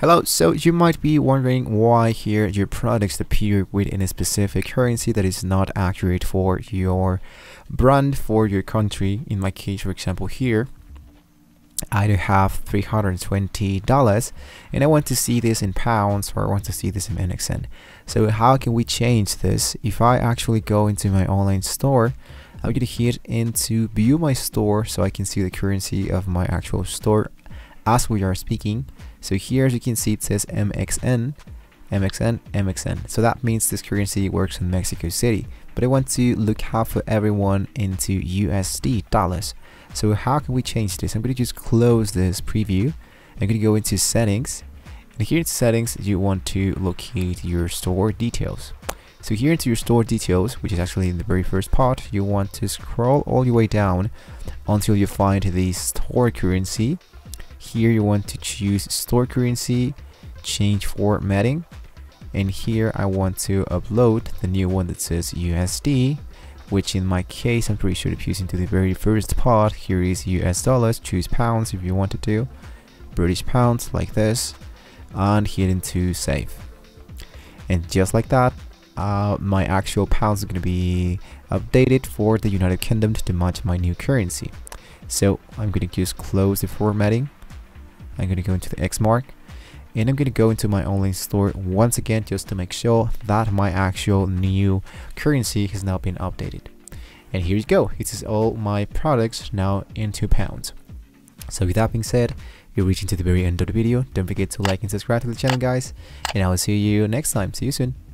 Hello, so you might be wondering why here your products appear within a specific currency that is not accurate for your brand, for your country. In my case, for example, here I do have $320 and I want to see this in pounds, or I want to see this in NXN. So how can we change this? If I actually go into my online store, I'm going to hit into view my store so I can see the currency of my actual store as we are speaking. So here, as you can see, it says MXN, MXN, MXN. So that means this currency works in Mexico City, but I want to look out for everyone into USD dollars. So how can we change this? I'm going to just close this preview. I'm going to go into settings, and here in settings, you want to locate your store details. So here into your store details, which is actually in the very first part, you want to scroll all the way down until you find the store currency. Here you want to choose store currency, change formatting, and here I want to upload the new one that says USD, which in my case, I'm pretty sure if you use into the very first part, here is US dollars, choose pounds if you wanted to, British pounds like this, and hit into save. And just like that, my actual pounds are going to be updated for the United Kingdom to match my new currency. So I'm going to just close the formatting. I'm going to go into the X mark, and I'm going to go into my online store once again just to make sure that my actual new currency has now been updated. And here you go. It is all my products now into pounds. So with that being said, you're reaching to the very end of the video. Don't forget to like and subscribe to the channel, guys, and I will see you next time. See you soon.